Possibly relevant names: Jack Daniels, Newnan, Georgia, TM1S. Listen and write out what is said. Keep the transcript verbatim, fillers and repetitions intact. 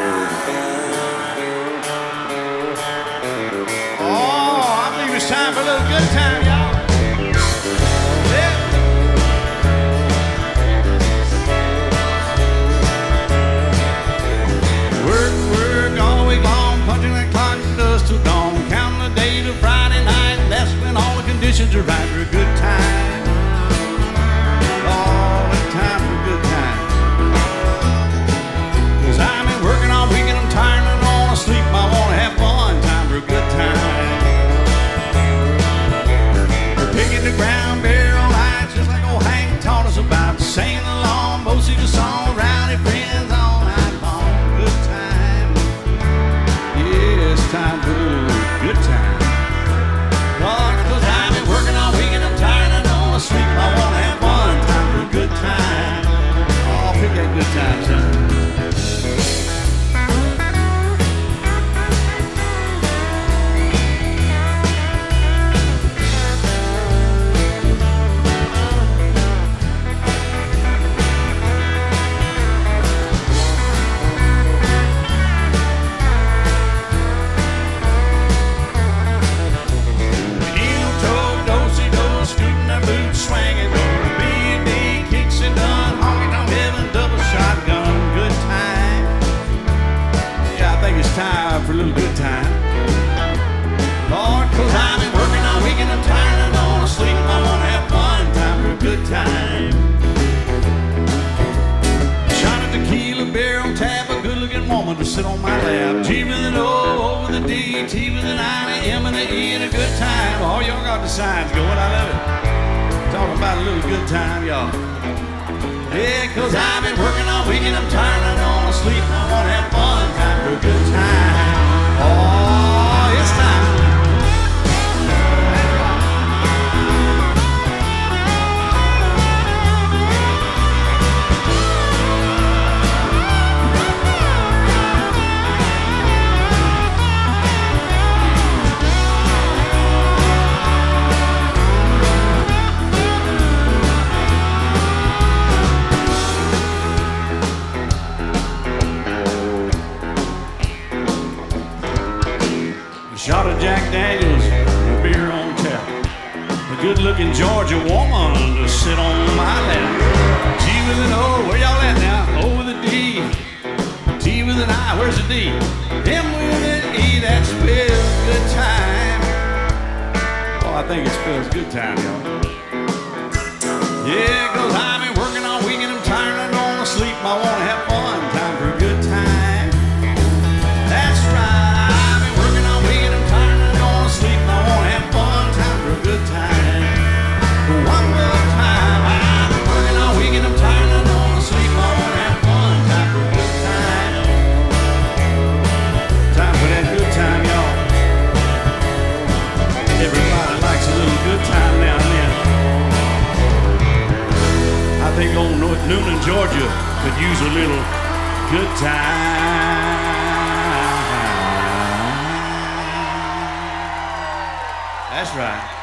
Time for a little good time, y'all. Yeah. Work, work all the week long, punching that clock from dusk till dawn, counting the day to Friday night, and that's when all the conditions are right for a good time. All the time for a good time. Cause I've been working all week and I'm tired and I don't wanna sleep. I wanna have fun. Time for a good time. The ground barrel lights, just like old Hank taught us about, singing along, mostly just song, rowdy friends all night long. Good time, yeah, it's time for a good time. Lord, cause I've been working all week and I'm tired, I don't wanna sleep, I wanna have fun. Time for a good time. Oh, pick that good time, son. Time for a little good time. Lord, cause I've been working all week and I'm tired, I don't wanna sleep, I wanna have fun. Time for a good time. Shot a tequila beer on tap, a good looking woman to sit on my lap. G with an O over the D, T with an I, an M and an E, and a good time. All y'all got the signs going, I love it. Talking about a little good time, y'all. Yeah, cause I've been working all week and I'm tired, I don't wanna sleep, I wanna have fun. Time for a good time. Oh, it's time. Shot of Jack Daniels, a beer on tap. A good-looking Georgia woman to sit on my lap. G with an O, where y'all at now? O with a D, T with an I, where's the D? M with an E, that spells good time. Well, I think it spells good time, y'all. Yeah, cause I've been working all week and I'm tired, I don't wanna sleep, I wanna have fun. Time for a good time. That's right. Good time. One more time. I've been working all week and I'm tired, I don't wanna sleep, I wanna have fun. Time for a good time. Time for that good time, y'all. Everybody likes a little good time now and then. I think old Newnan, Georgia could use a little good time. That's right.